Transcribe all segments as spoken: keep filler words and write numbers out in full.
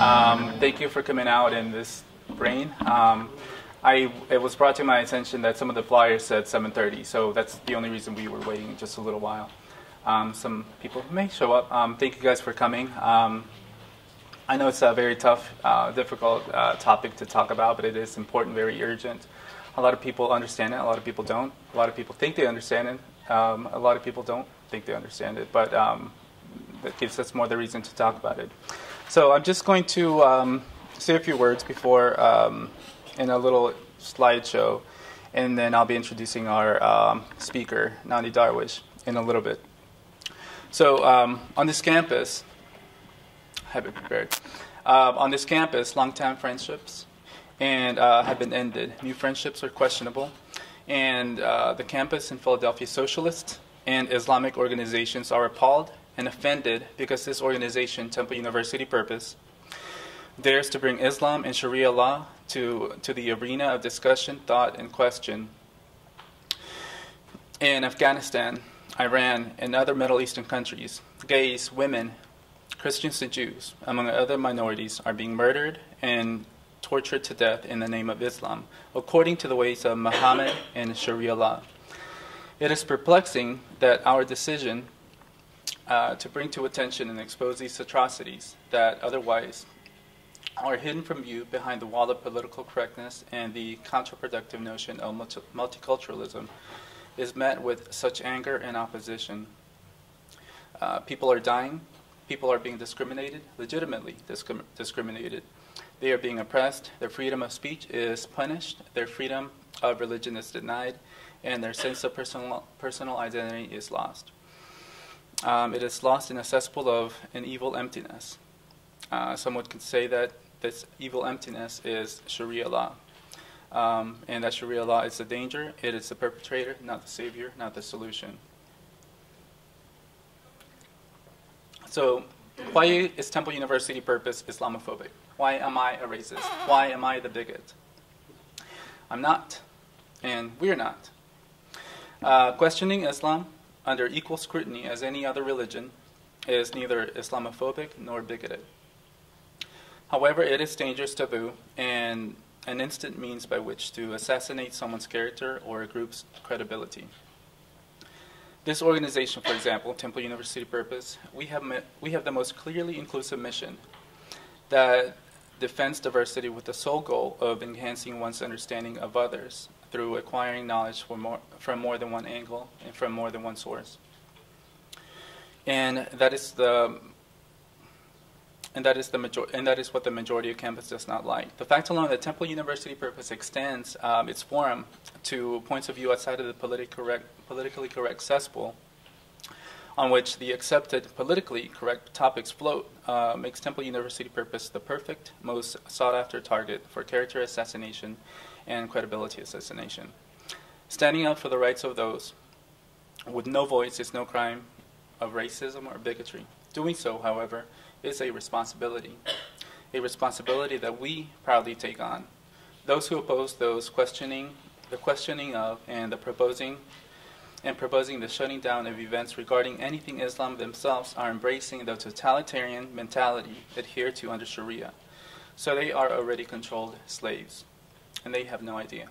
Um, thank you for coming out in this rain. Um, I, it was brought to my attention that some of the flyers said seven thirty, so that's the only reason we were waiting just a little while. Um, some people may show up. Um, thank you guys for coming. Um, I know it's a very tough, uh, difficult uh, topic to talk about, but it is important, very urgent. A lot of people understand it. A lot of people don't. A lot of people think they understand it. Um, a lot of people don't think they understand it, but um, that gives us more the reason to talk about it. So I'm just going to um, say a few words before um, in a little slideshow, and then I'll be introducing our um, speaker, Nonie Darwish, in a little bit. So um, on this campus, have been prepared. Uh, on this campus, long-time friendships and uh, have been ended. New friendships are questionable, and uh, the campus in Philadelphia, socialist and Islamic organizations are appalled and offended because this organization, Temple University Purpose, dares to bring Islam and Sharia law to to the arena of discussion, thought, and question in Afghanistan, Iran, and other Middle Eastern countries. Gays, women, Christians and Jews, among other minorities, are being murdered and tortured to death in the name of Islam, according to the ways of Muhammad and Sharia law. It is perplexing that our decision uh, to bring to attention and expose these atrocities that otherwise are hidden from view behind the wall of political correctness and the counterproductive notion of multi multiculturalism is met with such anger and opposition. Uh, people are dying. People are being discriminated, legitimately discrim discriminated. They are being oppressed. Their freedom of speech is punished. Their freedom of religion is denied. And their sense of personal, personal identity is lost. Um, it is lost in a cesspool of an evil emptiness. Uh, someone could say that this evil emptiness is Sharia law. Um, and that Sharia law is the danger. It is the perpetrator, not the savior, not the solution. So, why is Temple University Purpose Islamophobic? Why am I a racist? Why am I the bigot? I'm not, and we're not. Uh, questioning Islam under equal scrutiny as any other religion is neither Islamophobic nor bigoted. However, it is dangerous taboo and an instant means by which to assassinate someone's character or a group's credibility. This organization, for example, Temple University Purpose, we have, we have the most clearly inclusive mission that defends diversity with the sole goal of enhancing one's understanding of others through acquiring knowledge from more, from more than one angle and from more than one source. And that is the and that is the major and that is what the majority of campus does not like. The fact alone that Temple University Purpose extends um, its forum to points of view outside of the politically correct politically correct cesspool on which the accepted politically correct topics float uh, makes Temple University Purpose the perfect, most sought-after target for character assassination and credibility assassination. Standing up for the rights of those with no voice is no crime of racism or bigotry. Doing so, however, is a responsibility, a responsibility that we proudly take on. Those who oppose those questioning, the questioning of and the proposing and proposing the shutting down of events regarding anything Islam themselves are embracing the totalitarian mentality adhered to under Sharia. So they are already controlled slaves, and they have no idea.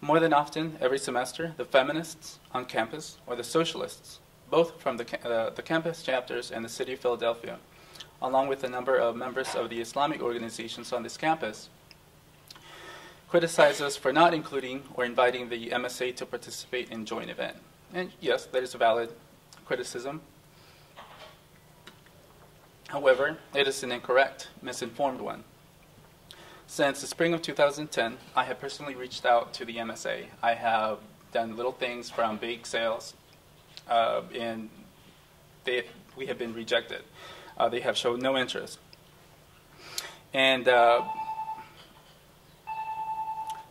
More than often, every semester, the feminists on campus, or the socialists, both from the, uh, the campus chapters and the city of Philadelphia, along with a number of members of the Islamic organizations on this campus, criticize us for not including or inviting the M S A to participate in joint event. And yes, that is a valid criticism. However, it is an incorrect, misinformed one. Since the spring of two thousand ten, I have personally reached out to the M S A. I have done little things from bake sales, uh, and they, we have been rejected. Uh, they have shown no interest. And uh,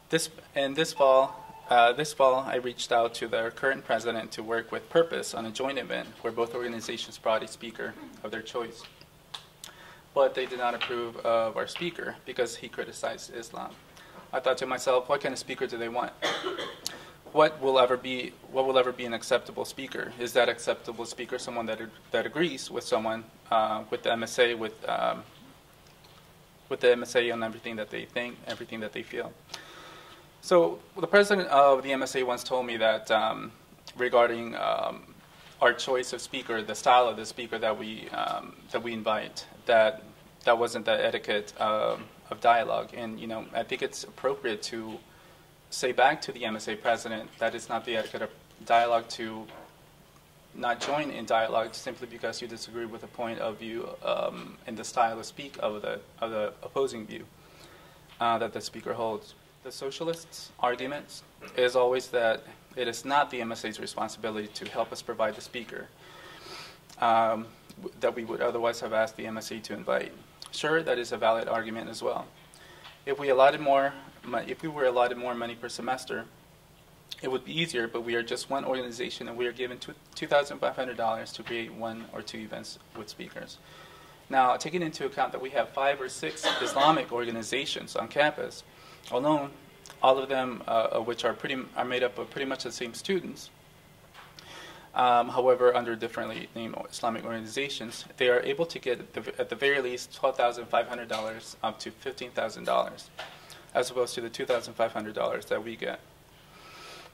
This, and this fall, uh, this fall, I reached out to their current president to work with Purpose on a joint event where both organizations brought a speaker of their choice. But they did not approve of our speaker because he criticized Islam. I thought to myself, what kind of speaker do they want? What will ever be, what will ever be an acceptable speaker? Is that acceptable speaker someone that, that agrees with someone, uh, with the M S A, with um, with the M S A on everything that they think, everything that they feel. So the president of the M S A once told me that um, regarding um, our choice of speaker, the style of the speaker that we um, that we invite, that that wasn't the etiquette uh, of dialogue. And you know, I think it's appropriate to say back to the M S A president that it's not the etiquette of dialogue to not join in dialogue simply because you disagree with the point of view um, and the style of speak of the, of the opposing view uh, that the speaker holds. The socialists' argument is always that it is not the M S A's responsibility to help us provide the speaker um, that we would otherwise have asked the M S A to invite. Sure, that is a valid argument as well. If we allotted more, if we were allotted more money per semester, it would be easier, but we are just one organization, and we are given two thousand five hundred dollars to create one or two events with speakers. Now, taking into account that we have five or six Islamic organizations on campus alone, all of them uh, of which are pretty are made up of pretty much the same students, um, however, under differently named Islamic organizations, they are able to get, at the, at the very least, twelve thousand five hundred dollars up to fifteen thousand dollars, as opposed to the two thousand five hundred dollars that we get.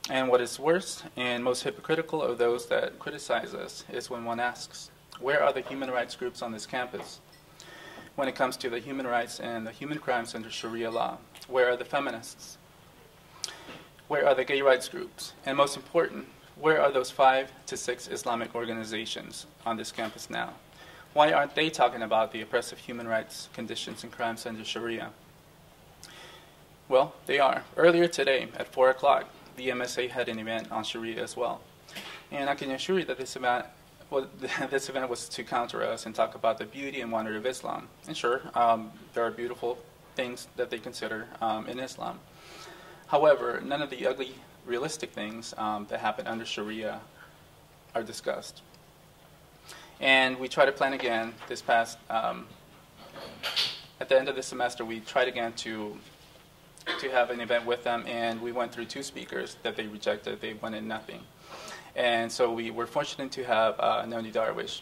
And what is worse and most hypocritical of those that criticize us is when one asks, where are the human rights groups on this campus? When it comes to the human rights and the human crimes under Sharia law, where are the feminists? Where are the gay rights groups? And most important, where are those five to six Islamic organizations on this campus now? Why aren't they talking about the oppressive human rights conditions and crimes under Sharia? Well, they are. Earlier today at four o'clock, the M S A had an event on Sharia as well. And I can assure you that this event, well, this event was to counter us and talk about the beauty and wonder of Islam. And sure, um, there are beautiful things that they consider um, in Islam. However, none of the ugly, realistic things um, that happen under Sharia are discussed. And we tried to plan again this past, um, at the end of the semester, we tried again to to have an event with them, and we went through two speakers that they rejected. They wanted nothing. And so we were fortunate to have uh, Nonie Darwish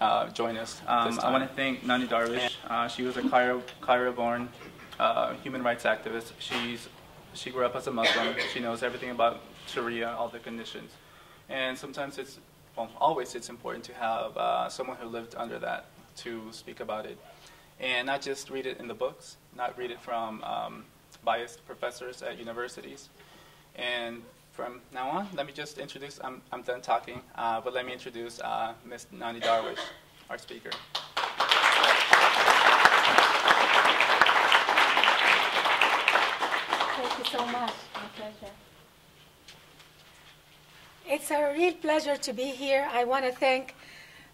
uh, join us. Um, I want to thank Nonie Darwish. Uh, she was a Cairo, Cairo-born uh, human rights activist. She's, she grew up as a Muslim. She knows everything about Sharia, all the conditions. And sometimes it's, well, always it's important to have uh, someone who lived under that to speak about it. And not just read it in the books, not read it from um, biased professors at universities. And from now on, let me just introduce, I'm, I'm done talking, uh, but let me introduce uh, Miz Nonie Darwish, our speaker. Thank you so much, my pleasure. It's a real pleasure to be here. I want to thank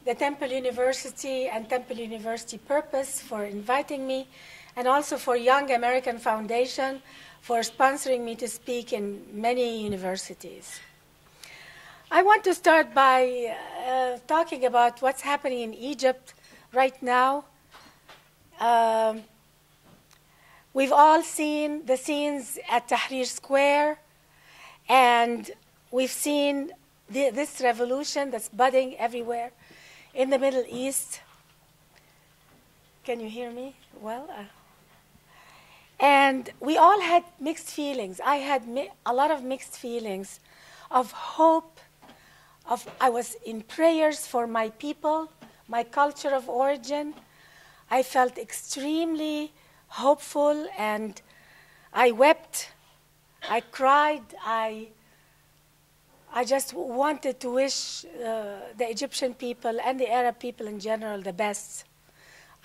the Temple University and Temple University Purpose for inviting me, and also for Young American Foundation for sponsoring me to speak in many universities. I want to start by uh, talking about what's happening in Egypt right now. Um, we've all seen the scenes at Tahrir Square, and we've seen the, this revolution that's budding everywhere in the Middle East. Can you hear me? Well. Uh, And we all had mixed feelings. I had mi a lot of mixed feelings of hope. Of I was in prayers for my people, my culture of origin. I felt extremely hopeful, and I wept. I cried. I, I just wanted to wish uh, the Egyptian people and the Arab people in general the best.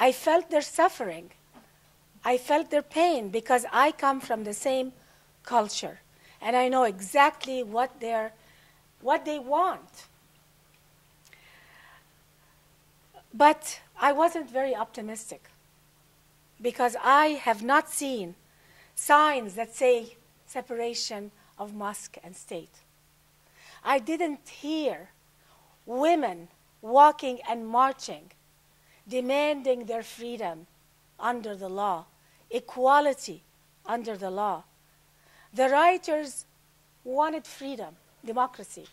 I felt their suffering. I felt their pain because I come from the same culture, and I know exactly what they're, what they want. But I wasn't very optimistic because I have not seen signs that say separation of mosque and state. I didn't hear women walking and marching, demanding their freedom under the law, equality under the law. The rioters wanted freedom, democracy,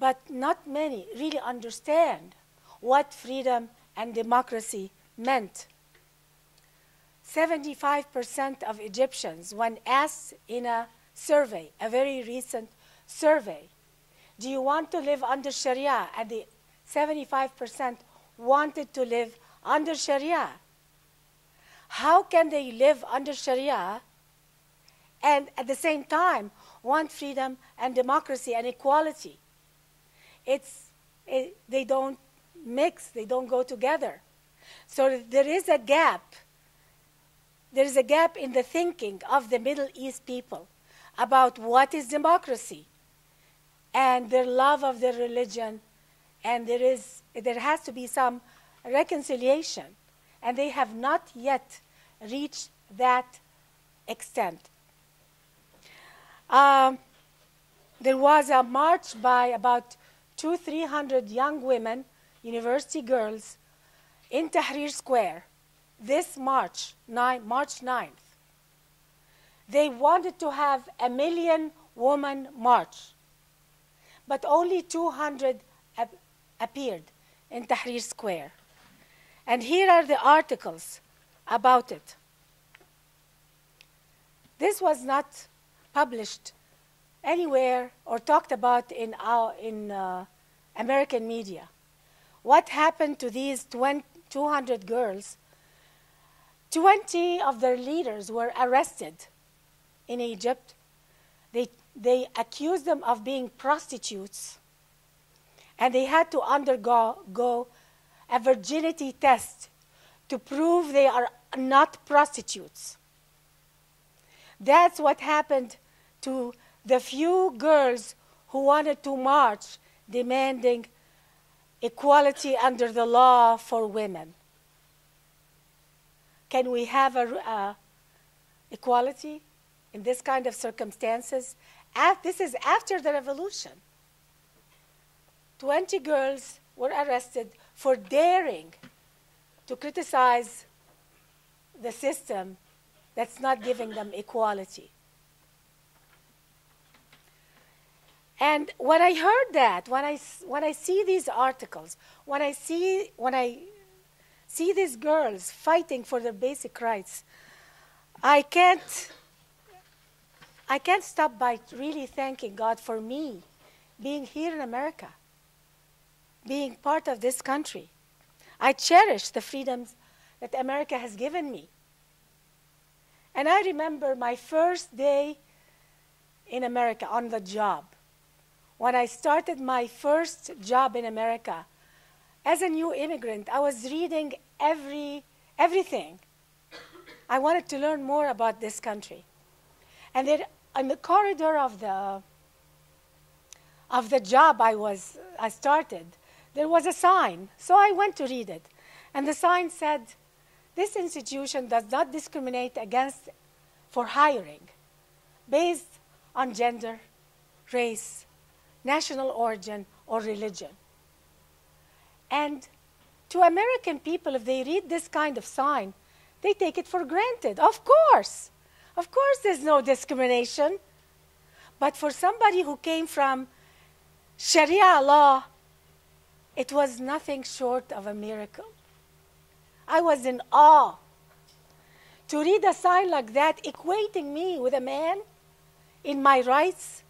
but not many really understand what freedom and democracy meant. seventy-five percent of Egyptians, when asked in a survey, a very recent survey, do you want to live under Sharia? And the seventy-five percent wanted to live under Sharia. How can they live under Sharia and at the same time want freedom and democracy and equality? It's, it, they don't mix, they don't go together. So there is a gap. There is a gap in the thinking of the Middle East people about what is democracy and their love of their religion. And there, is, there has to be some reconciliation. And they have not yet reached that extent. Um, there was a march by about two, three hundred young women, university girls, in Tahrir Square this March, March ninth. They wanted to have a million woman march, but only two hundred ap appeared in Tahrir Square. And here are the articles about it. This was not published anywhere or talked about in, our, in uh, American media. What happened to these two hundred girls? twenty of their leaders were arrested in Egypt. They, they accused them of being prostitutes, and they had to undergo go a virginity test to prove they are not prostitutes. That's what happened to the few girls who wanted to march demanding equality under the law for women. Can we have a, uh, equality in this kind of circumstances? This is after the revolution. twenty girls were arrested for daring to criticize the system that's not giving them equality. And when I heard that, when I, when I see these articles, when I see, when I see these girls fighting for their basic rights, I can't, I can't stop by really thanking God for me being here in America, being part of this country. I cherish the freedoms that America has given me. And I remember my first day in America on the job. When I started my first job in America, as a new immigrant, I was reading every, everything. I wanted to learn more about this country. And then in the corridor of the, of the job I, was, I started, there was a sign. So I went to read it. And the sign said, this institution does not discriminate against for hiring based on gender, race, national origin, or religion. And to American people, if they read this kind of sign, they take it for granted. Of course. Of course there's no discrimination. But for somebody who came from Sharia law, it was nothing short of a miracle. I was in awe. To read a sign like that, equating me with a man in my rights,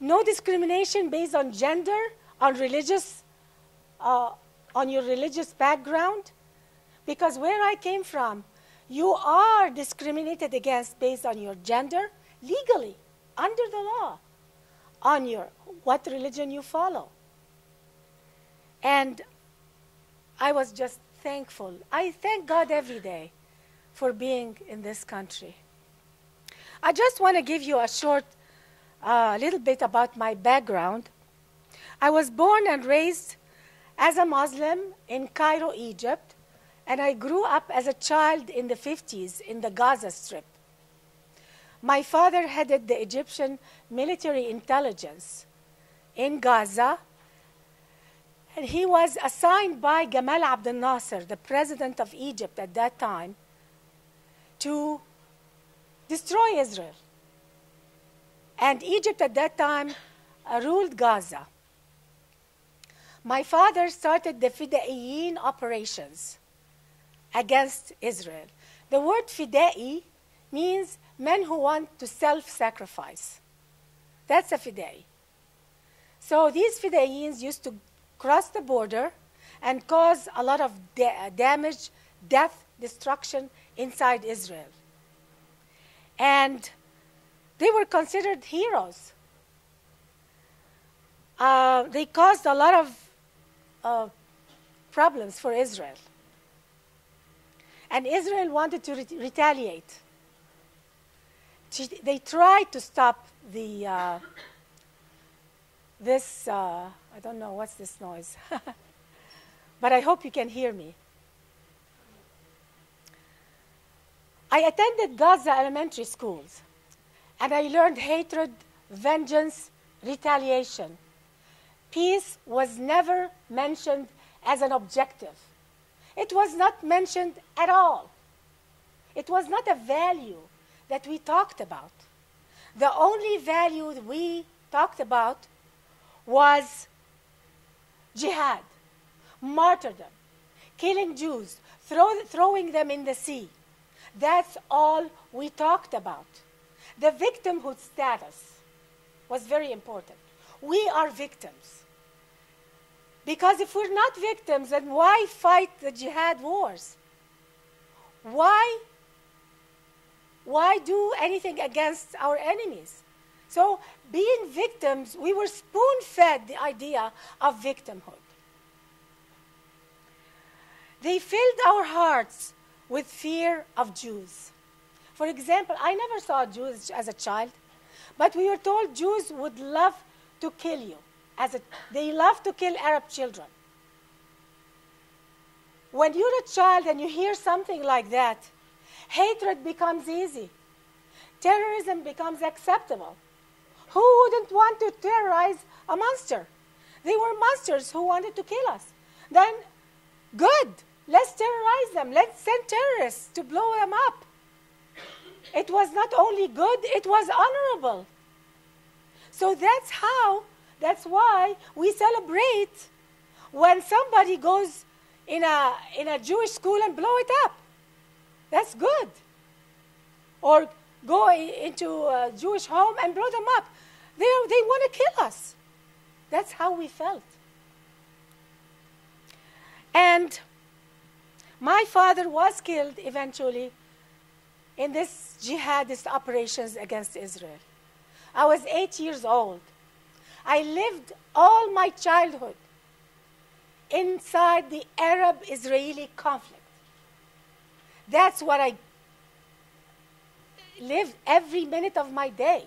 no discrimination based on gender, on religious, uh, on your religious background. Because where I came from, you are discriminated against based on your gender, legally, under the law, on your, what religion you follow. And I was just thankful. I thank God every day for being in this country. I just want to give you a short A uh, little bit about my background. I was born and raised as a Muslim in Cairo, Egypt, and I grew up as a child in the fifties in the Gaza Strip. My father headed the Egyptian military intelligence in Gaza, and he was assigned by Gamal Abdel Nasser, the president of Egypt at that time, to destroy Israel. And Egypt at that time uh, ruled Gaza. My father started the Fedayeen operations against Israel. The word Fidai means men who want to self-sacrifice. That's a Fidai. So these Fidaeens used to cross the border and cause a lot of da damage, death, destruction inside Israel. And they were considered heroes. Uh, they caused a lot of uh, problems for Israel. And Israel wanted to re retaliate. They tried to stop the... Uh, This, uh, I don't know, what's this noise? But I hope you can hear me. I attended Gaza elementary schools, and I learned hatred, vengeance, retaliation. Peace was never mentioned as an objective. It was not mentioned at all. It was not a value that we talked about. The only value we talked about was jihad, martyrdom, killing Jews, throw, throwing them in the sea. That's all we talked about. The victimhood status was very important. We are victims. Because if we're not victims, then why fight the jihad wars? Why, why do anything against our enemies? So being victims, we were spoon-fed the idea of victimhood. They filled our hearts with fear of Jews. For example, I never saw Jews as a child, but we were told Jews would love to kill you. As a, they love to kill Arab children. When you're a child and you hear something like that, hatred becomes easy. Terrorism becomes acceptable. Who wouldn't want to terrorize a monster? They were monsters who wanted to kill us. Then, good, let's terrorize them. Let's send terrorists to blow them up. It was not only good, it was honorable. So that's how, that's why we celebrate when somebody goes in a, in a Jewish school and blow it up. That's good. Or go into a Jewish home and blow them up. They, they want to kill us. That's how we felt. And my father was killed eventually in this jihadist operations against Israel. I was eight years old. I lived all my childhood inside the Arab-Israeli conflict. That's what I lived every minute of my day.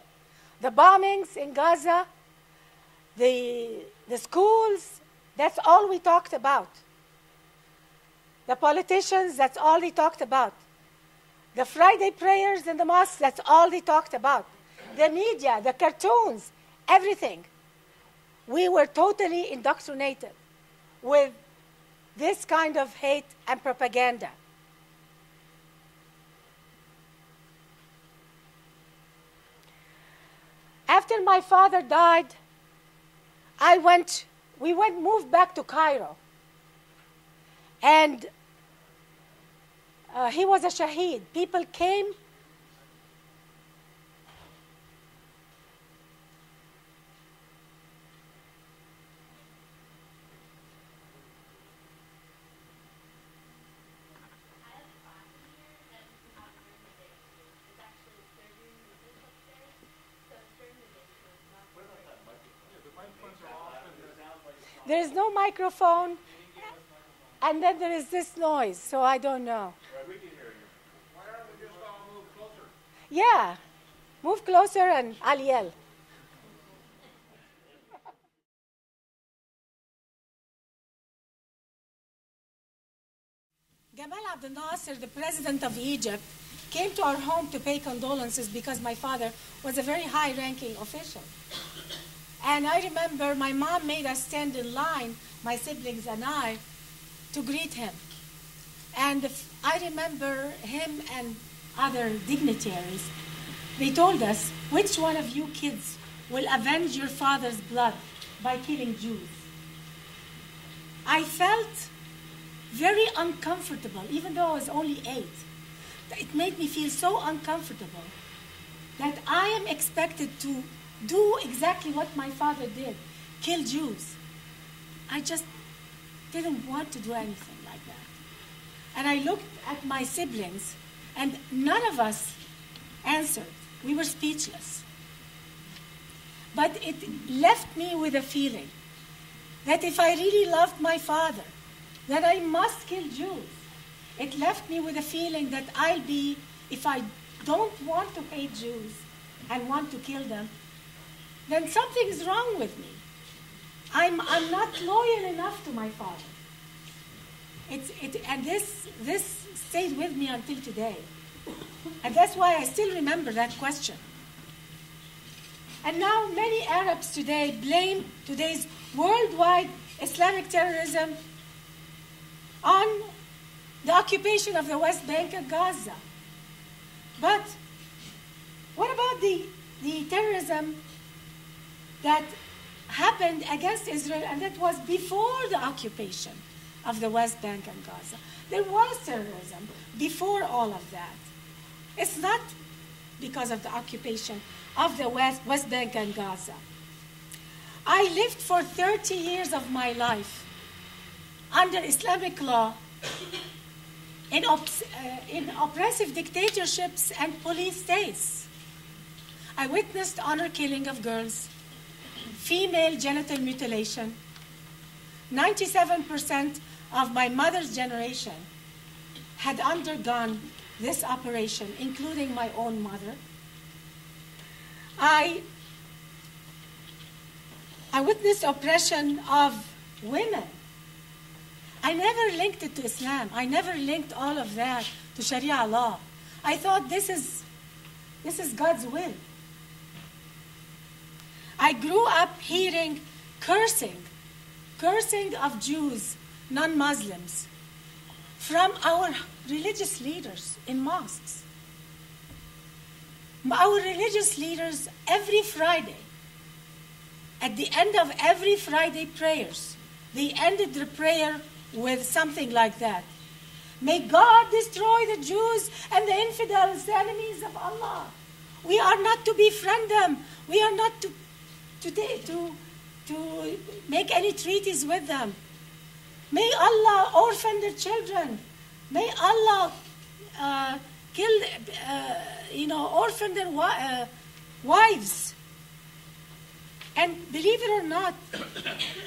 The bombings in Gaza, the, the schools, that's all we talked about. The politicians, that's all they talked about. The Friday prayers in the mosque, that's all they talked about. The media, the cartoons, everything. We were totally indoctrinated with this kind of hate and propaganda. After my father died, I went, we went, moved back to Cairo. And uh, he was a shaheed. People came. There is no microphone, and then there is this noise, so I don't know. Right, we can hear you. Why don't we just all move closer? Yeah, move closer and I'll yell. Gamal Abdel Nasser, the president of Egypt, came to our home to pay condolences because my father was a very high-ranking official. And I remember my mom made us stand in line, my siblings and I, to greet him. And I remember him and other dignitaries, they told us, which one of you kids will avenge your father's blood by killing Jews? I felt very uncomfortable, even though I was only eight. It made me feel so uncomfortable that I am expected to do exactly what my father did, kill Jews. I just didn't want to do anything like that. And I looked at my siblings, and none of us answered. We were speechless. But it left me with a feeling that if I really loved my father, that I must kill Jews. It left me with a feeling that I'll be, if I don't want to hate Jews and want to kill them, then something is wrong with me. I'm, I'm not loyal enough to my father. It's, it, and this, this stayed with me until today. And that's why I still remember that question. And now many Arabs today blame today's worldwide Islamic terrorism on the occupation of the West Bank and Gaza. But what about the, the terrorism that happened against Israel, and that was before the occupation of the West Bank and Gaza? There was terrorism before all of that. It's not because of the occupation of the West, West Bank and Gaza. I lived for thirty years of my life under Islamic law in, uh, in oppressive dictatorships and police states. I witnessed honor killing of girls, female genital mutilation. ninety-seven percent of my mother's generation had undergone this operation, including my own mother. I, I witnessed oppression of women. I never linked it to Islam. I never linked all of that to Sharia law. I thought this is, this is God's will. I grew up hearing cursing, cursing of Jews, non-Muslims, from our religious leaders in mosques. Our religious leaders, every Friday, at the end of every Friday prayers, they ended the prayer with something like that. May God destroy the Jews and the infidels, the enemies of Allah. We are not to befriend them. We are not to, to, to, to make any treaties with them. May Allah orphan their children. May Allah uh, kill, uh, you know, orphan their wi uh, wives. And believe it or not,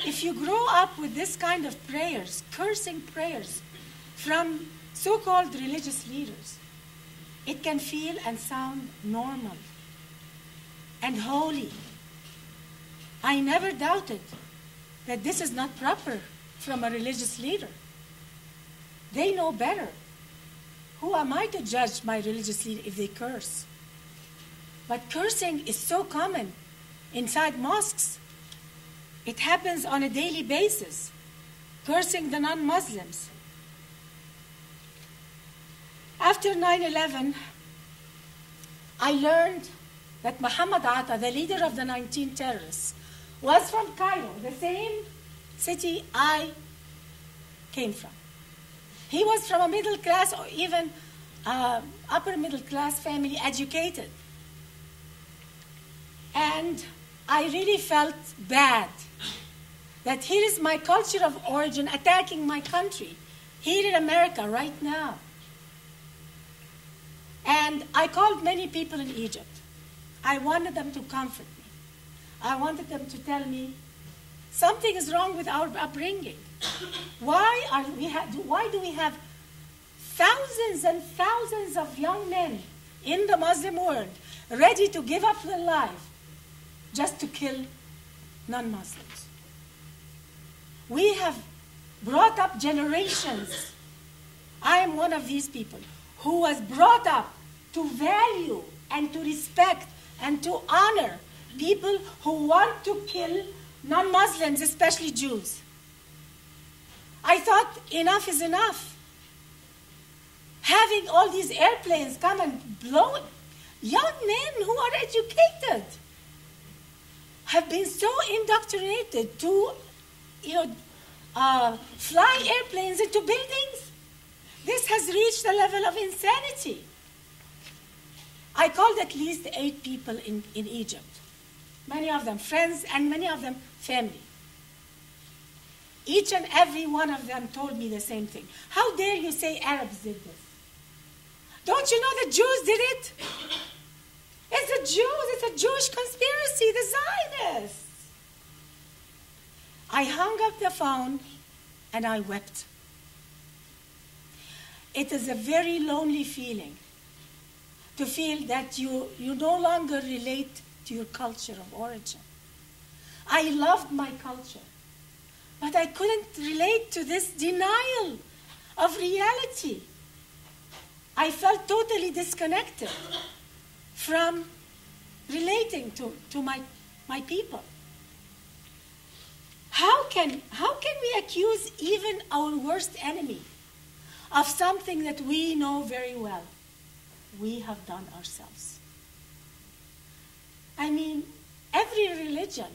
if you grow up with this kind of prayers, cursing prayers from so-called religious leaders, it can feel and sound normal and holy. I never doubted that this is not proper from a religious leader. They know better. Who am I to judge my religious leader if they curse? But cursing is so common inside mosques. It happens on a daily basis, cursing the non-Muslims. After nine eleven, I learned that Muhammad Atta, the leader of the nineteen terrorists, was from Cairo, the same city I came from. He was from a middle class or even uh, upper middle class family, educated. And I really felt bad that here is my culture of origin attacking my country, here in America right now. And I called many people in Egypt. I wanted them to comfort me. I wanted them to tell me something is wrong with our upbringing. Why, are we ha why do we have thousands and thousands of young men in the Muslim world ready to give up their life just to kill non-Muslims? We have brought up generations. I am one of these people who was brought up to value and to respect and to honor people who want to kill non-Muslims, especially Jews. I thought enough is enough. Having all these airplanes come and blow young men who are educated, have been so indoctrinated to, you know, uh, flying airplanes into buildings. This has reached a level of insanity. I called at least eight people in, in Egypt, many of them friends and many of them family. Each and every one of them told me the same thing. How dare you say Arabs did this? Don't you know the Jews did it? It's the Jews, it's a Jewish conspiracy, the Zionists. I hung up the phone and I wept. It is a very lonely feeling to feel that you, you no longer relate to your culture of origin. I loved my culture, but I couldn't relate to this denial of reality. I felt totally disconnected from relating to, to my, my people. How can, how can we accuse even our worst enemy of something that we know very well we have done ourselves? I mean, every religion,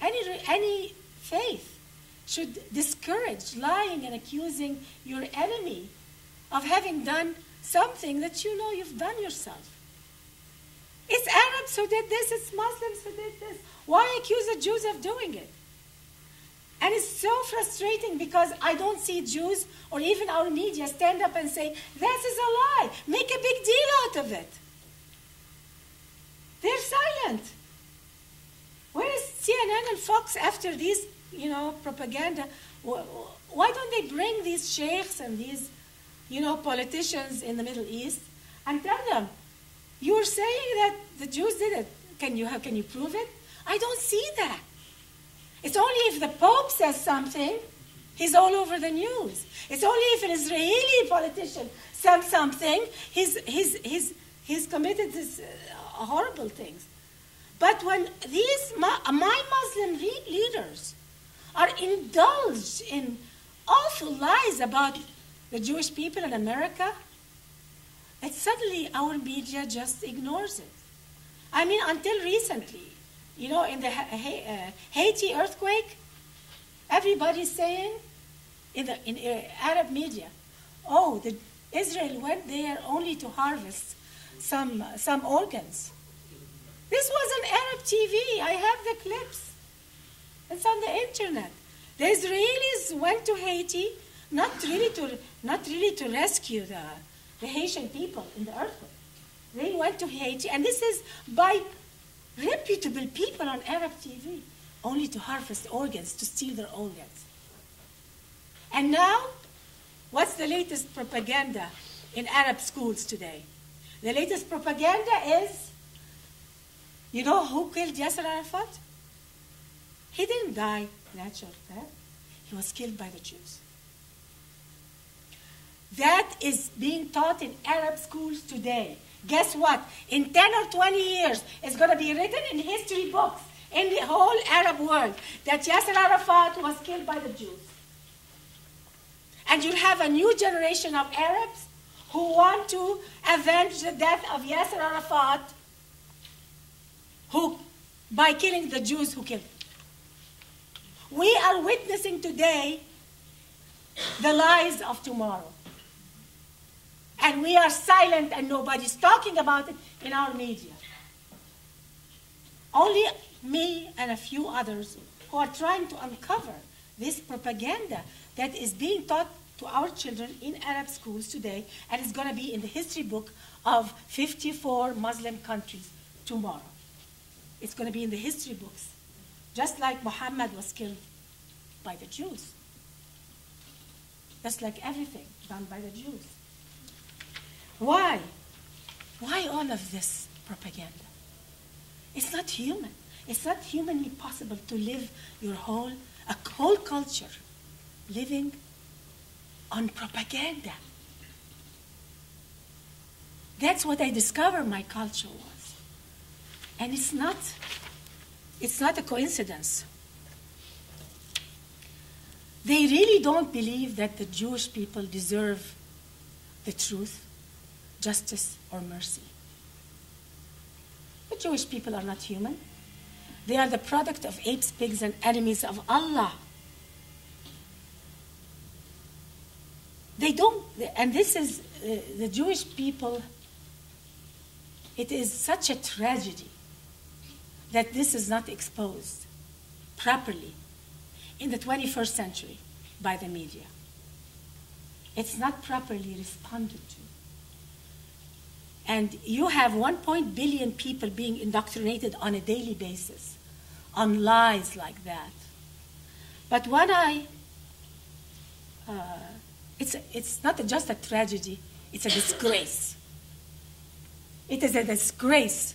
any, any faith should discourage lying and accusing your enemy of having done something that you know you've done yourself. It's Arabs who did this, it's Muslims who did this. Why accuse the Jews of doing it? And it's so frustrating because I don't see Jews or even our media stand up and say, this is a lie, make a big deal out of it. They're silent. Where is C N N and Fox after these, you know, propaganda? Why don't they bring these sheikhs and these, you know, politicians in the Middle East and tell them, you're saying that the Jews did it. Can you, can you prove it? I don't see that. It's only if the Pope says something, he's all over the news. It's only if an Israeli politician says something, he's, he's, he's, he's committed these uh, horrible things. But when these, my, my Muslim leaders are indulged in awful lies about the Jewish people in America, and suddenly our media just ignores it. I mean, until recently, you know, in the Haiti earthquake, everybody's saying in the in Arab media, oh, the, Israel went there only to harvest some, some organs. This was on Arab T V. I have the clips. It's on the internet. The Israelis went to Haiti not really to, not really to rescue the... the Haitian people in the earthquake. They went to Haiti, and this is by reputable people on Arab T V, only to harvest organs, to steal their organs. And now, what's the latest propaganda in Arab schools today? The latest propaganda is, you know who killed Yasser Arafat? He didn't die natural death. He was killed by the Jews. That is being taught in Arab schools today. Guess what? In ten or twenty years, it's going to be written in history books in the whole Arab world that Yasser Arafat was killed by the Jews. And you'll have a new generation of Arabs who want to avenge the death of Yasser Arafat who, by killing the Jews who killed him. We are witnessing today the lies of tomorrow. And we are silent and nobody's talking about it in our media. Only me and a few others who are trying to uncover this propaganda that is being taught to our children in Arab schools today and is going to be in the history book of fifty-four Muslim countries tomorrow. It's going to be in the history books, just like Muhammad was killed by the Jews, just like everything done by the Jews. Why? Why all of this propaganda? It's not human. It's not humanly possible to live your whole, a whole culture living on propaganda. That's what I discovered my culture was. And it's not, it's not a coincidence. They really don't believe that the Jewish people deserve the truth, justice, or mercy. The Jewish people are not human. They are the product of apes, pigs, and enemies of Allah. They don't, and this is uh, the Jewish people, it is such a tragedy that this is not exposed properly in the twenty-first century by the media. It's not properly responded to. And you have one point two billion people being indoctrinated on a daily basis on lies like that. But when I, uh, it's, it's not just a tragedy, it's a disgrace. It is a disgrace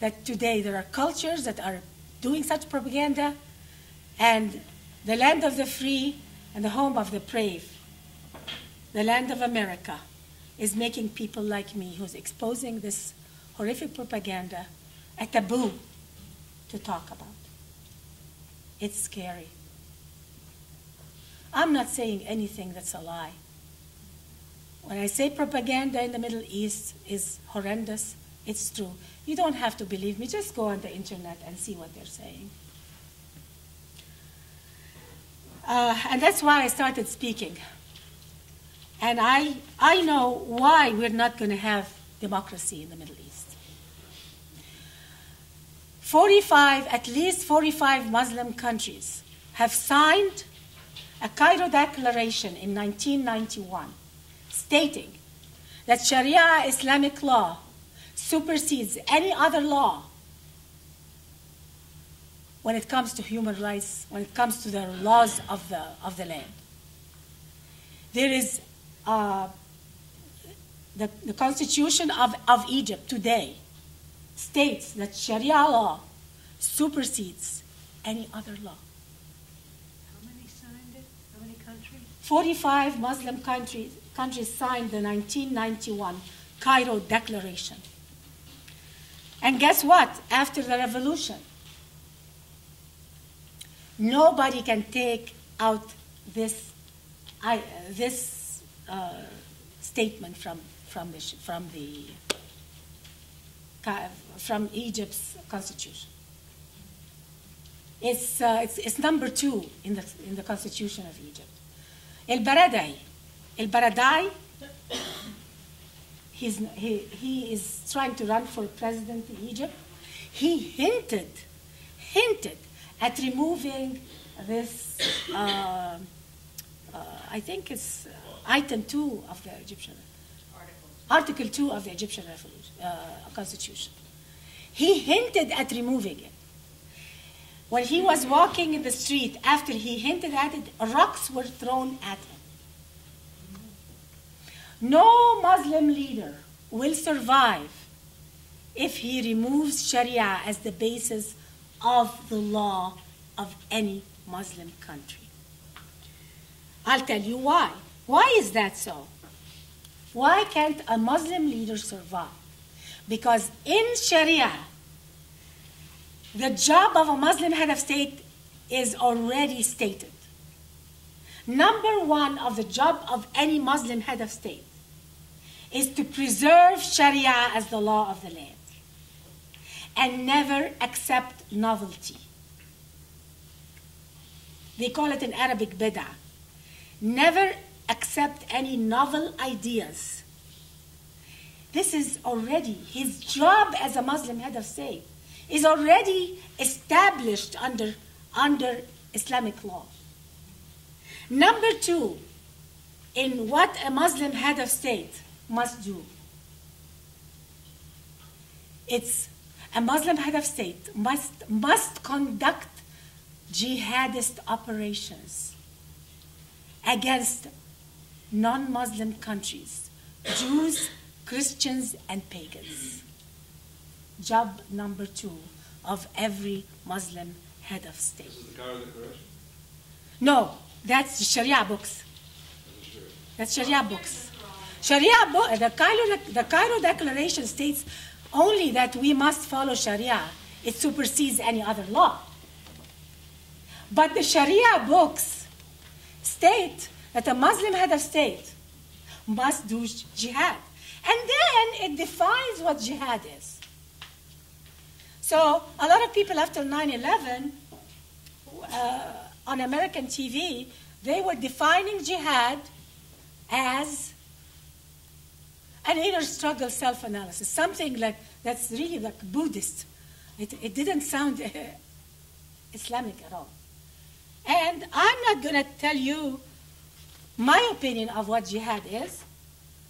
that today there are cultures that are doing such propaganda, and the land of the free and the home of the brave, the land of America, is making people like me, who's exposing this horrific propaganda, a taboo to talk about. It's scary. I'm not saying anything that's a lie. When I say propaganda in the Middle East is horrendous, it's true. You don't have to believe me. Just go on the internet and see what they're saying. Uh, and that's why I started speaking. And I, I know why we're not going to have democracy in the Middle East. forty-five, at least forty-five Muslim countries have signed a Cairo Declaration in nineteen ninety-one stating that Sharia Islamic law supersedes any other law when it comes to human rights, when it comes to the laws of the, of the land. There is Uh, the, the constitution of, of Egypt today states that Sharia law supersedes any other law. How many signed it? How many countries? forty-five Muslim countries, countries signed the nineteen ninety-one Cairo Declaration. And guess what? After the revolution, nobody can take out this, I, uh, this Uh, statement from from the from the from Egypt's constitution. It's uh, it's, it's number two in the in the constitution of Egypt. El Baradei, El Baradei. He's he he is trying to run for president in Egypt. He hinted hinted at removing this. Uh, uh, I think it's. Item two of the Egyptian, Article, Article two of the Egyptian uh, Constitution. He hinted at removing it. When he was walking in the street, after he hinted at it, rocks were thrown at him. No Muslim leader will survive if he removes Sharia as the basis of the law of any Muslim country. I'll tell you why. Why is that so? Why can't a Muslim leader survive? Because in Sharia, the job of a Muslim head of state is already stated. Number one of the job of any Muslim head of state is to preserve Sharia as the law of the land and never accept novelty. They call it in Arabic bid'ah. Never accept any novel ideas. This is already, his job as a Muslim head of state is already established under, under Islamic law. Number two, in what a Muslim head of state must do, it's a Muslim head of state must, must conduct jihadist operations against non-Muslim countries, Jews, Christians, and pagans. Job number two of every Muslim head of state. This is the Cairo Declaration? No, that's the Sharia books. That's Sharia books. Sharia book. The Cairo, the Cairo Declaration states only that we must follow Sharia. It supersedes any other law. But the Sharia books state that a Muslim head of state must do jihad. And then it defines what jihad is. So a lot of people after nine eleven, uh, on American T V, they were defining jihad as an inner struggle self-analysis, something like that's really like Buddhist. It, it didn't sound uh, Islamic at all. And I'm not going to tell you my opinion of what jihad is,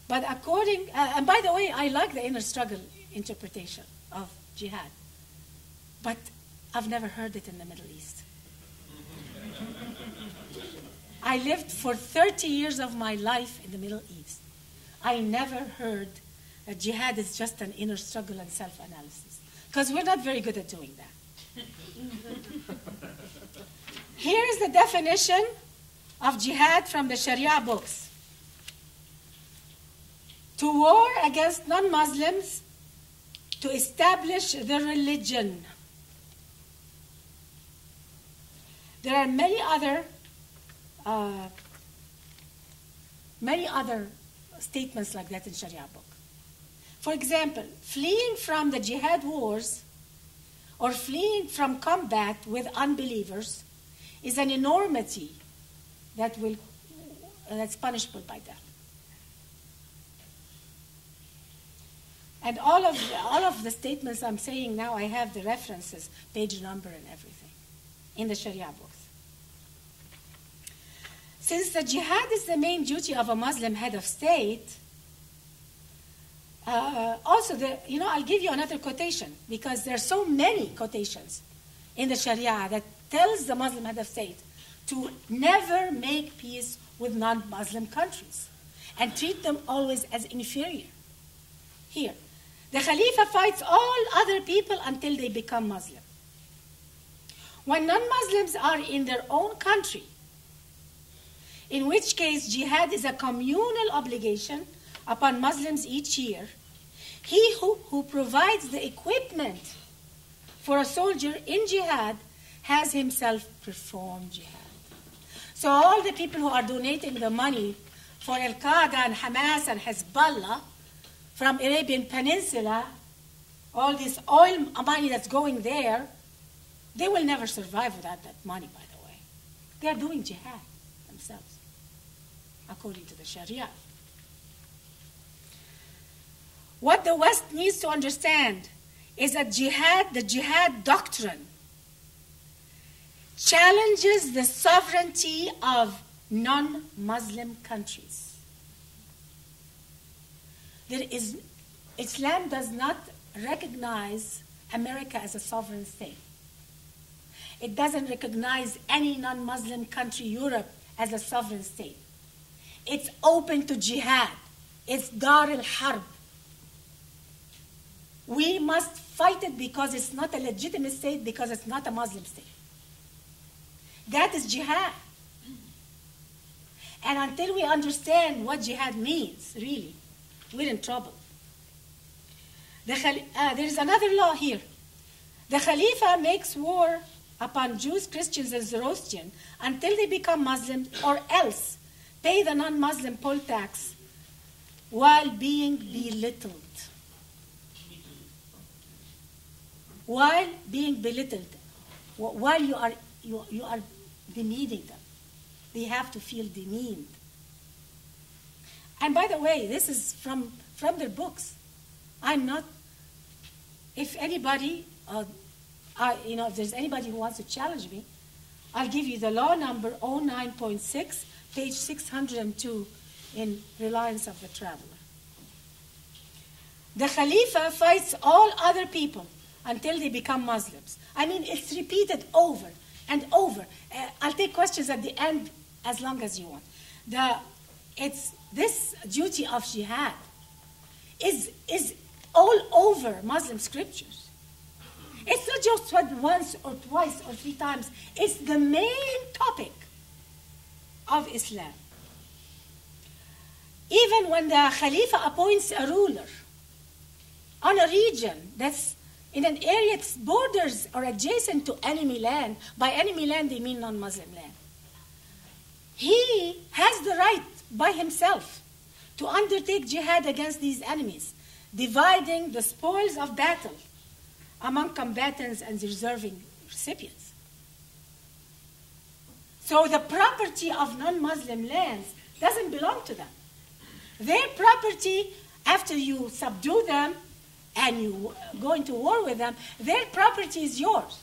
but according, uh, and by the way, I like the inner struggle interpretation of jihad, but I've never heard it in the Middle East. I lived for thirty years of my life in the Middle East. I never heard that jihad is just an inner struggle and self-analysis, because we're not very good at doing that. Here is the definition of jihad from the Sharia books. To war against non-Muslims to establish their religion. There are many other, uh, many other statements like that in Sharia book. For example, fleeing from the jihad wars or fleeing from combat with unbelievers is an enormity that will, that's punishable by death. And all of, all of the statements I'm saying now, I have the references, page number and everything, in the Sharia books. Since the jihad is the main duty of a Muslim head of state, uh, also, the, you know, I'll give you another quotation, because there are so many quotations in the Sharia that tells the Muslim head of state to never make peace with non-Muslim countries and treat them always as inferior. Here, the Khalifa fights all other people until they become Muslim. When non-Muslims are in their own country, in which case jihad is a communal obligation upon Muslims each year, he who, who provides the equipment for a soldier in jihad has himself performed jihad. So all the people who are donating the money for Al-Qaeda and Hamas and Hezbollah from Arabian Peninsula, all this oil money that's going there, they will never survive without that money, by the way. They are doing jihad themselves, according to the Sharia. What the West needs to understand is that jihad, the jihad doctrine, challenges the sovereignty of non-Muslim countries. There is, Islam does not recognize America as a sovereign state. It doesn't recognize any non-Muslim country, Europe, as a sovereign state. It's open to jihad. It's Dar al-Harb. We must fight it because it's not a legitimate state, because it's not a Muslim state. That is jihad. And until we understand what jihad means, really, we're in trouble. The, uh, there is another law here. The Khalifa makes war upon Jews, Christians, and Zoroastrians until they become Muslims, or else pay the non-Muslim poll tax while being belittled. While being belittled, while you are you, you are demeaning them, they have to feel demeaned. And by the way, this is from, from their books. I'm not, if anybody, uh, I, you know, if there's anybody who wants to challenge me, I'll give you the law number oh nine point six, page six hundred two in Reliance of the Traveler. The Khalifa fights all other people until they become Muslims. I mean, it's repeated over and over. Uh, I'll take questions at the end as long as you want. The, it's... This duty of jihad is, is all over Muslim scriptures. It's not just what once or twice or three times. It's the main topic of Islam. Even when the Khalifa appoints a ruler on a region that's in an area that borders or adjacent to enemy land, by enemy land they mean non-Muslim land, he has the right by himself to undertake jihad against these enemies, dividing the spoils of battle among combatants and deserving recipients. So the property of non-Muslim lands doesn't belong to them. Their property, after you subdue them and you go into war with them, their property is yours.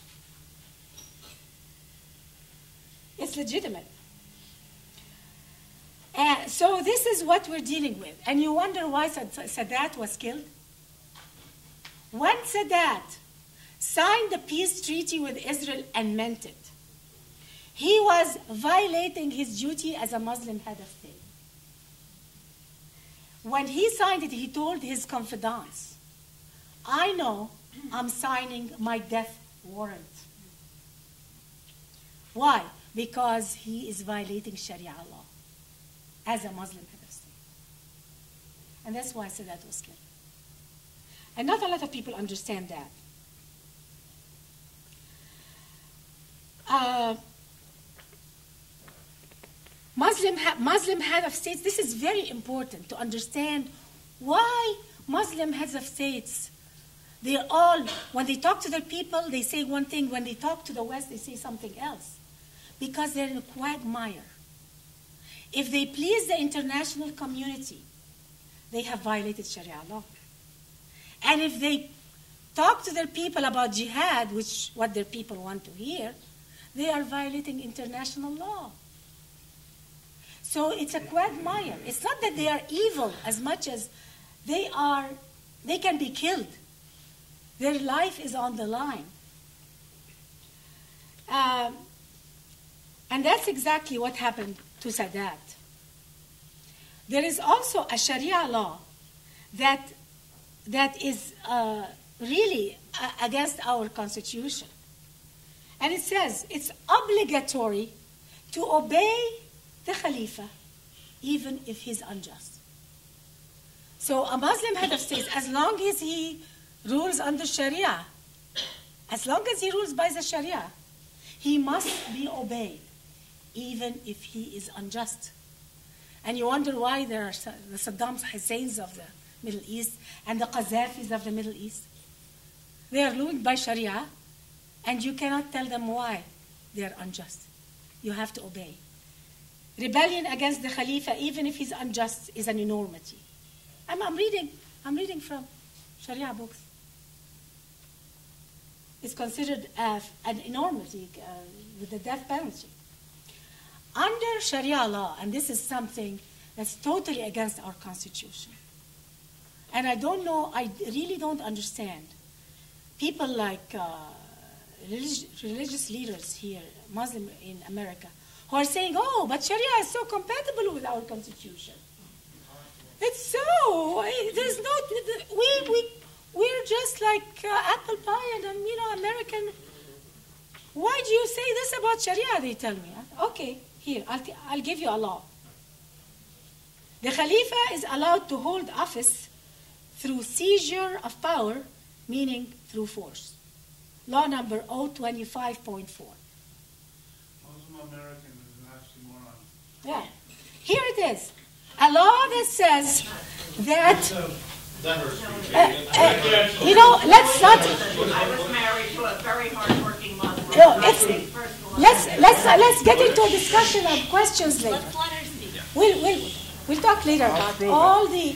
It's legitimate. Uh, so this is what we're dealing with. And you wonder why Sadat was killed? When Sadat signed the peace treaty with Israel and meant it, he was violating his duty as a Muslim head of state. When he signed it, he told his confidants, I know I'm signing my death warrant. Why? Because he is violating Sharia law as a Muslim head of state. And that's why Sadat was killed. And not a lot of people understand that. Uh, Muslim, Muslim head of states, this is very important to understand why Muslim heads of states, they're all, when they talk to their people, they say one thing. When they talk to the West, they say something else. Because they're in a quagmire. If they please the international community, they have violated Sharia law. And if they talk to their people about jihad, which what their people want to hear, they are violating international law. So it's a quagmire. It's not that they are evil as much as they are, they can be killed. Their life is on the line. Um, and that's exactly what happened to Sadat. There is also a Sharia law that that is uh, really uh, against our Constitution. And it says it's obligatory to obey the Khalifa, even if he's unjust. So a Muslim head of state, as long as he rules under Sharia, as long as he rules by the Sharia, he must be obeyed, even if he is unjust. And you wonder why there are the Saddam Husseins of the Middle East and the Qazafis of the Middle East. They are ruled by Sharia, and you cannot tell them why they are unjust. You have to obey. Rebellion against the Khalifa, even if he's unjust, is an enormity. I'm, I'm reading, I'm reading from Sharia books. It's considered uh, an enormity uh, with the death penalty. Under Sharia law, and this is something that's totally against our Constitution, and I don't know, I really don't understand. People like uh, relig religious leaders here, Muslim in America, who are saying, oh, but Sharia is so compatible with our Constitution. It's so, there's no, we, we, we're just like uh, apple pie and, um, you know, American. Why do you say this about Sharia, they tell me. Okay, here, I'll, t I'll give you a law. The Khalifa is allowed to hold office through seizure of power, meaning through force. Law number zero twenty-five point four. Muslim American is an oxymoron. Yeah. Here it is. A law that says that, uh, uh, you know, let's not... I was married to a very hard-working Muslim. No, it's, let's, let's, uh, let's get into a discussion of questions later. We'll, we'll, we'll talk later about all the...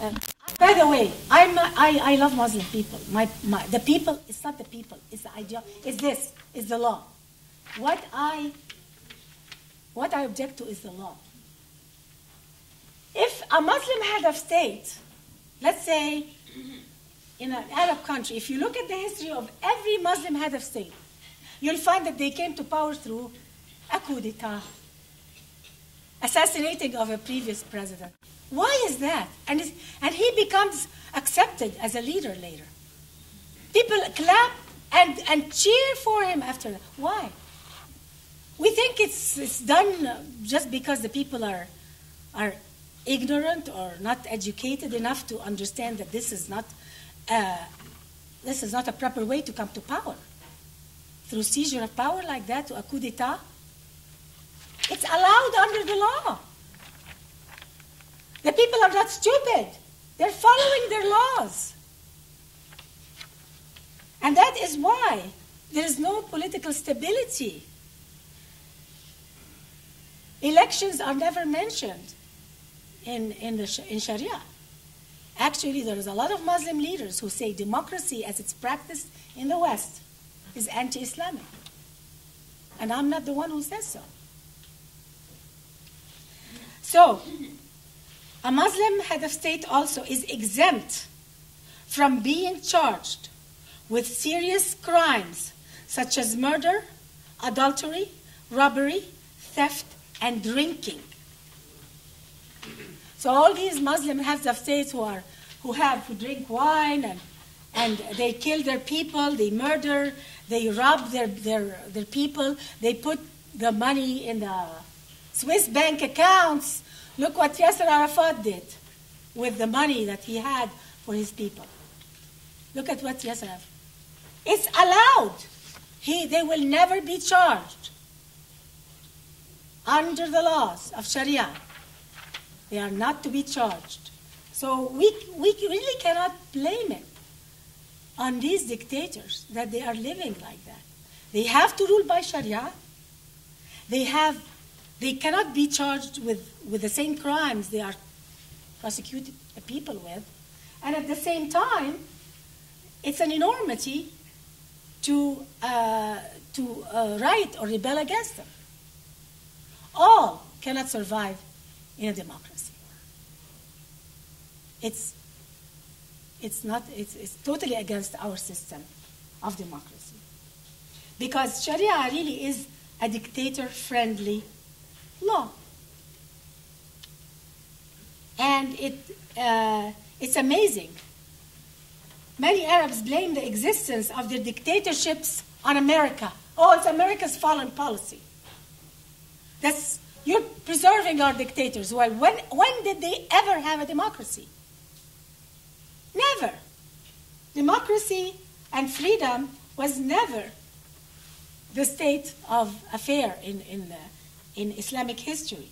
Uh, By the way, I'm, I, I love Muslim people. My, my, the people, it's not the people, it's the idea, it's this, it's the law. What I, what I object to is the law. If a Muslim head of state, let's say in an Arab country, if you look at the history of every Muslim head of state, you'll find that they came to power through a coup d'etat, assassinating of a previous president. Why is that? And, it's, and he becomes accepted as a leader later. People clap and, and cheer for him after that. Why? We think it's, it's done just because the people are, are ignorant or not educated enough to understand that this is not, uh, this is not a proper way to come to power. Through seizure of power like that, to a coup d'etat, it's allowed under the law. The people are not stupid. They're following their laws. And that is why there is no political stability. Elections are never mentioned. in, in, the, in Sharia. Actually, there is a lot of Muslim leaders who say democracy as it's practiced in the West is anti-Islamic. And I'm not the one who says so. So, a Muslim head of state also is exempt from being charged with serious crimes such as murder, adultery, robbery, theft, and drinking. So all these Muslim heads of states who are who have who drink wine and and they kill their people, they murder, they rob their their their people, they put the money in the Swiss bank accounts. Look what Yasser Arafat did with the money that he had for his people. Look at what Yasser Arafat. It's allowed. He they will never be charged under the laws of Sharia. They are not to be charged. So we, we really cannot blame it on these dictators that they are living like that. They have to rule by Sharia. They, have, they cannot be charged with, with the same crimes they are prosecuting the people with. And at the same time, it's an enormity to, uh, to uh, write or rebel against them. All cannot survive in a democracy. It's, it's, not, it's, it's totally against our system of democracy. Because Sharia really is a dictator-friendly law. And it, uh, it's amazing. Many Arabs blame the existence of their dictatorships on America. Oh, it's America's foreign policy. That's, you're preserving our dictators. Well, when, when did they ever have a democracy? Never. Democracy and freedom was never the state of affair in, in, the, in Islamic history.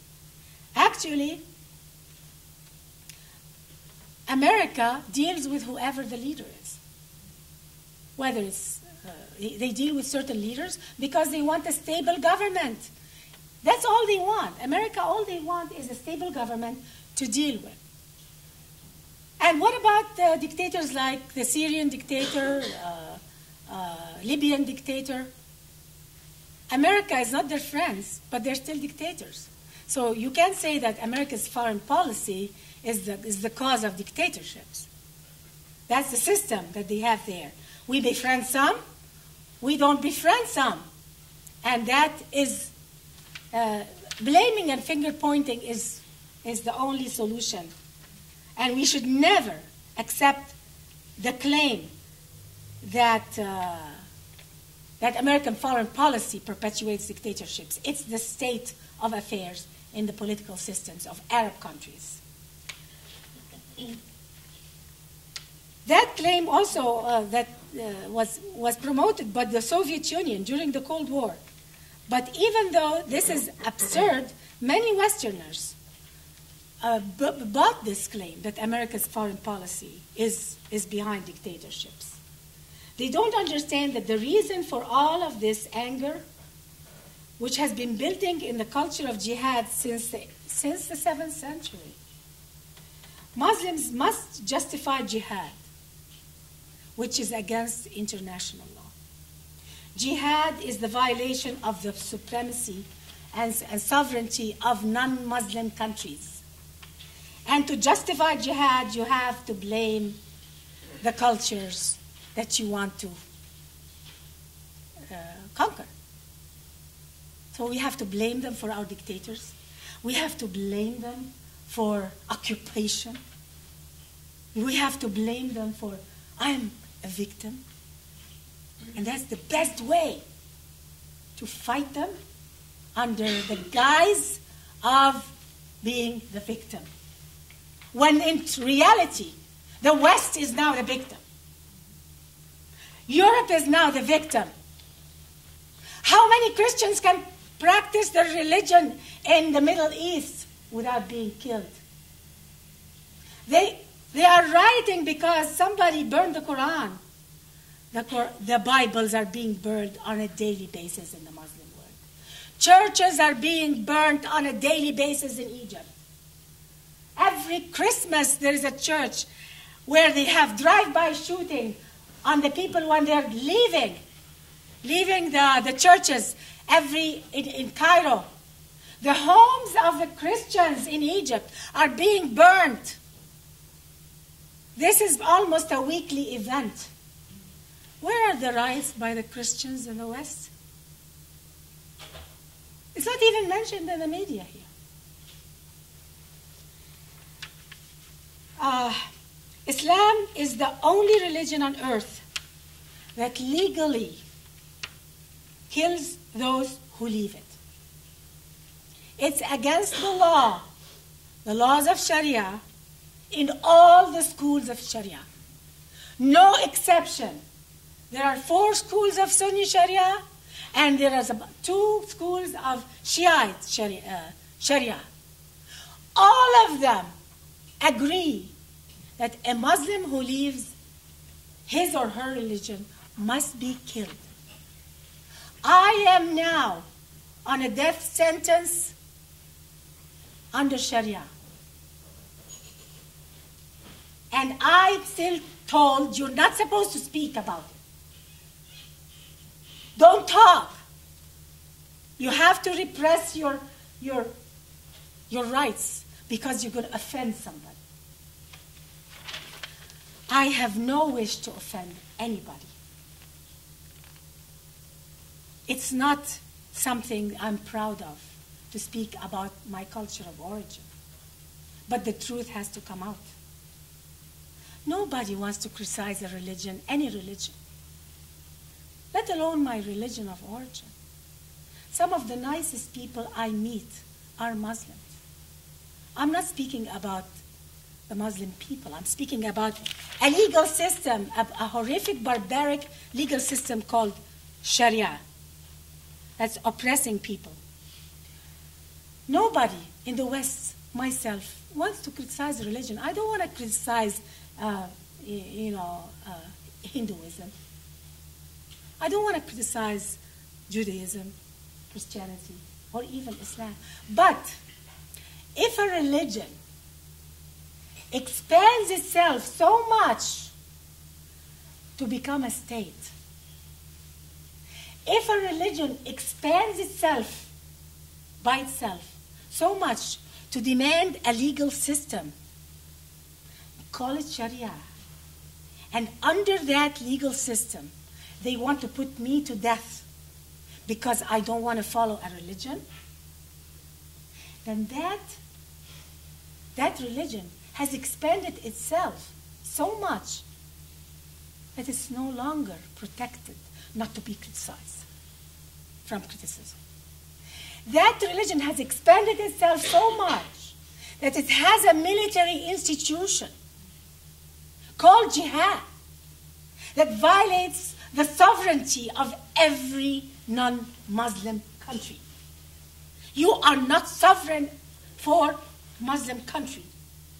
Actually, America deals with whoever the leader is. Whether it's, uh, they, they deal with certain leaders because they want a stable government. That's all they want. America, all they want is a stable government to deal with. And what about the dictators like the Syrian dictator, uh, uh, Libyan dictator? America is not their friends, but they're still dictators. So you can't say that America's foreign policy is the, is the cause of dictatorships. That's the system that they have there. We befriend some, we don't befriend some. And that is... Uh, blaming and finger-pointing is, is the only solution. And we should never accept the claim that, uh, that American foreign policy perpetuates dictatorships. It's the state of affairs in the political systems of Arab countries. That claim also uh, that, uh, was, was promoted by the Soviet Union during the Cold War. But even though this is absurd, many Westerners uh, bought this claim that America's foreign policy is, is behind dictatorships. They don't understand that the reason for all of this anger, which has been building in the culture of jihad since the, since the seventh century, Muslims must justify jihad, which is against international law. Jihad is the violation of the supremacy and, and sovereignty of non-Muslim countries. And to justify jihad, you have to blame the cultures that you want to uh, conquer. So we have to blame them for our dictators. We have to blame them for occupation. We have to blame them for, I'm a victim. And that's the best way to fight them under the guise of being the victim. When in reality, the West is now the victim. Europe is now the victim. How many Christians can practice their religion in the Middle East without being killed? They, they are rioting because somebody burned the Quran. The Bibles are being burned on a daily basis in the Muslim world. Churches are being burned on a daily basis in Egypt. Every every Christmas there is a church where they have drive-by shooting on the people when they're leaving, leaving the, the churches every in, in Cairo. The homes of the Christians in Egypt are being burned. This is almost a weekly event. Where are the riots by the Christians in the West? It's not even mentioned in the media here. Uh, Islam is the only religion on earth that legally kills those who leave it. It's against the law, the laws of Sharia, in all the schools of Sharia. No exception. There are four schools of Sunni Sharia, and there are two schools of Shiite Sharia, Sharia. All of them agree that a Muslim who leaves his or her religion must be killed. I am now on a death sentence under Sharia. And I'm still told you're not supposed to speak about it. Don't talk. You have to repress your, your, your rights because you're going to offend somebody. I have no wish to offend anybody. It's not something I'm proud of, to speak about my culture of origin. But the truth has to come out. Nobody wants to criticize a religion, any religion, let alone my religion of origin. Some of the nicest people I meet are Muslims. I'm not speaking about the Muslim people. I'm speaking about a legal system, a, a horrific, barbaric legal system called Sharia that's oppressing people. Nobody in the West, myself, wants to criticize religion. I don't want to criticize Uh, you know, uh, Hinduism. I don't want to criticize Judaism, Christianity, or even Islam. But if a religion expands itself so much to become a state, if a religion expands itself by itself so much to demand a legal system, call it Sharia. And under that legal system, they want to put me to death because I don't want to follow a religion, then that, that religion has expanded itself so much that it's no longer protected not to be criticized from criticism. That religion has expanded itself so much that it has a military institution called jihad, that violates the sovereignty of every non-Muslim country. You are not sovereign for Muslim country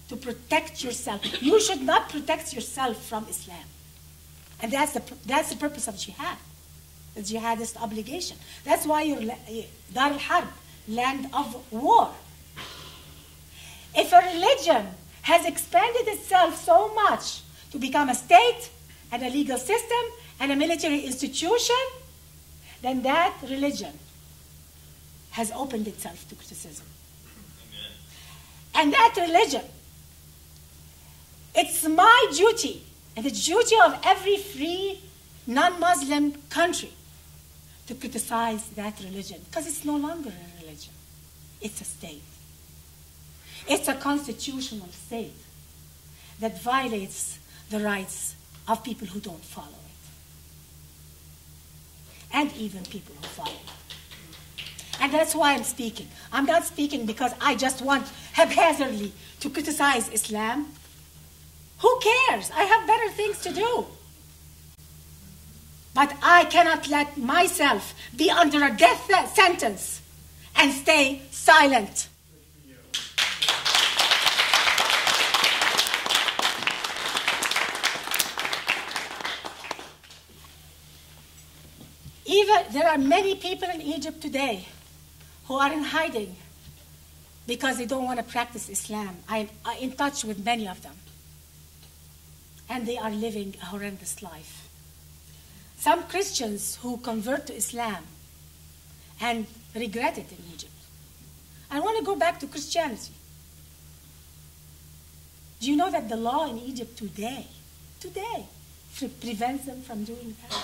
to protect yourself. You should not protect yourself from Islam. And that's the, that's the purpose of jihad, the jihadist obligation. That's why you're Dar al-Harb, land of war. If a religion has expanded itself so much to become a state and a legal system and a military institution, then that religion has opened itself to criticism. Amen. And that religion, it's my duty and the duty of every free non-Muslim country to criticize that religion, because it's no longer a religion. It's a state. It's a constitutional state that violates the rights of people who don't follow it, and even people who follow it. And that's why I'm speaking. I'm not speaking because I just want haphazardly to criticize Islam. Who cares? I have better things to do. But I cannot let myself be under a death sentence and stay silent. Even there are many people in Egypt today who are in hiding because they don't want to practice Islam. I'm in touch with many of them. And they are living a horrendous life. Some Christians who convert to Islam and regret it in Egypt. I want to go back to Christianity. Do you know that the law in Egypt today, today, prevents them from doing that?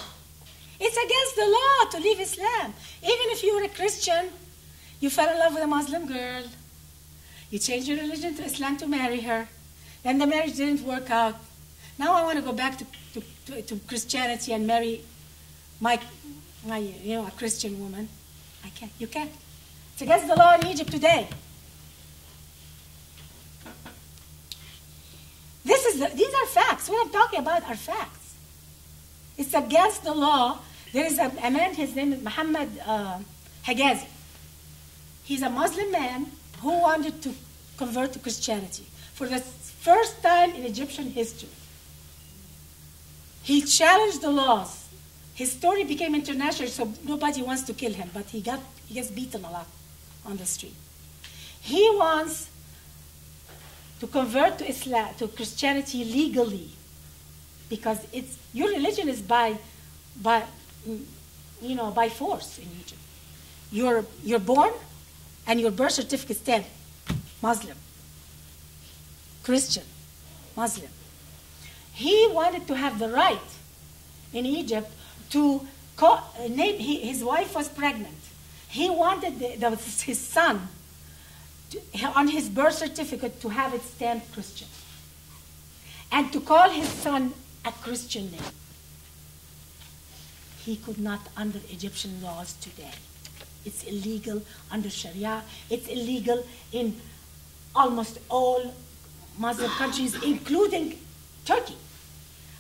It's against the law to leave Islam. Even if you were a Christian, you fell in love with a Muslim girl, you changed your religion to Islam to marry her, then the marriage didn't work out. Now I want to go back to, to, to, to Christianity and marry my, my, you know, a Christian woman. I can't. You can't. It's against the law in Egypt today. This is the, these are facts. What I'm talking about are facts. It's against the law. There is a, a man, his name is Mohammed uh, Hegazy. He's a Muslim man who wanted to convert to Christianity for the first time in Egyptian history. He challenged the laws. His story became international, so nobody wants to kill him, but he, got, he gets beaten a lot on the street. He wants to convert to Islam, to Christianity legally, because it's, your religion is by, by, you know, by force in Egypt. You're, you're born, and your birth certificate stamp, Muslim, Christian, Muslim. He wanted to have the right in Egypt to name, his wife was pregnant. He wanted the, the, his son to, on his birth certificate to have it stamped Christian and to call his son a Christian name. He could not under Egyptian laws today. It's illegal under Sharia. It's illegal in almost all Muslim countries, including Turkey.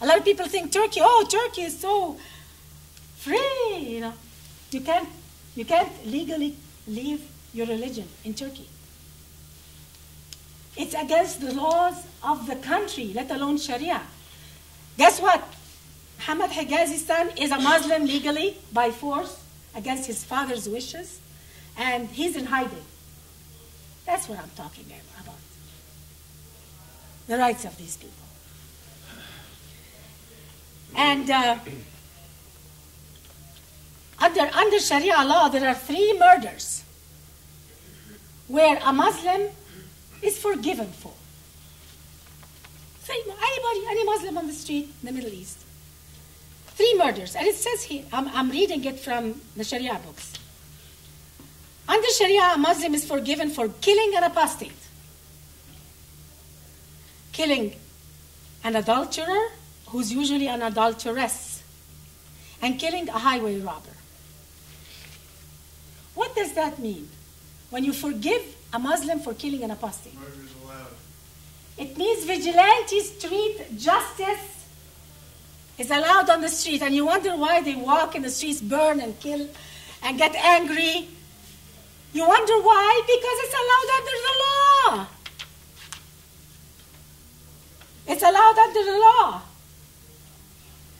A lot of people think Turkey, oh, Turkey is so free, you know. You can't, you can't legally leave your religion in Turkey. It's against the laws of the country, let alone Sharia. Guess what? Mohammed Hegazy's son is a Muslim legally by force against his father's wishes, and he's in hiding. That's what I'm talking about. The rights of these people. And uh, under, under Sharia law, there are three murders where a Muslim is forgiven for. Three, anybody, any Muslim on the street in the Middle East. Three murders. And it says here, I'm, I'm reading it from the Sharia books. Under Sharia, a Muslim is forgiven for killing an apostate, killing an adulterer, who's usually an adulteress, and killing a highway robber. What does that mean? When you forgive a Muslim for killing an apostate? Murder is allowed. It means vigilante street justice is allowed on the street, and you wonder why they walk in the streets, burn and kill, and get angry. You wonder why? Because it's allowed under the law. It's allowed under the law.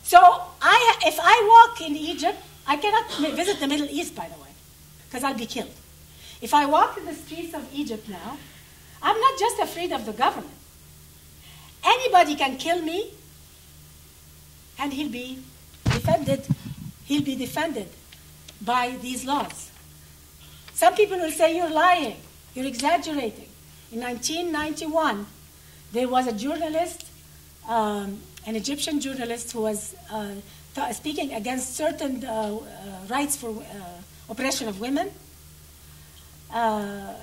So I, if I walk in Egypt, I cannot visit the Middle East, by the way, because I'll be killed. If I walk in the streets of Egypt now, I'm not just afraid of the government. Anybody can kill me, and he'll be defended. He'll be defended by these laws. Some people will say, you're lying, you're exaggerating. In nineteen ninety-one, there was a journalist, um, an Egyptian journalist who was uh, speaking against certain uh, uh, rights for uh, oppression of women. Uh,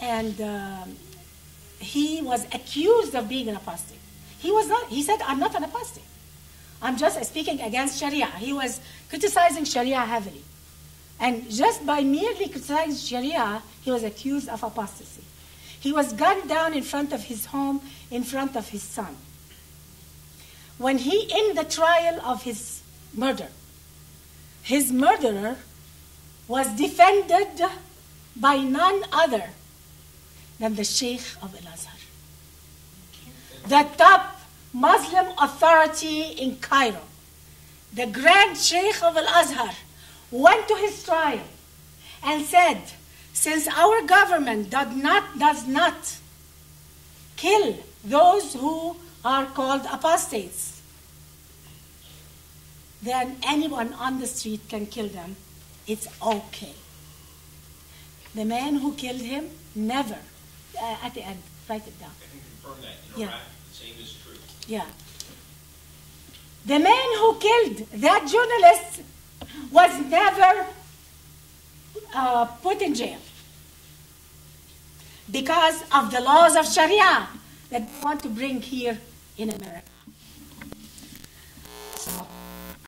and uh, he was accused of being an apostate. He was not, he said, I'm not an apostate. I'm just speaking against Sharia. He was criticizing Sharia heavily. And just by merely criticizing Sharia, he was accused of apostasy. He was gunned down in front of his home, in front of his son. When he, in the trial of his murder, his murderer was defended by none other than the Sheikh of El Azhar, the top Muslim authority in Cairo. The Grand Sheikh of El Azhar went to his trial and said, Since our government does not, does not kill those who are called apostates, then anyone on the street can kill them. It's okay. The man who killed him, never. Uh, at the end, write it down. I can confirm that in yeah. Iraq, the same is true. Yeah. The man who killed that journalist was never uh, put in jail because of the laws of Sharia that they want to bring here in America.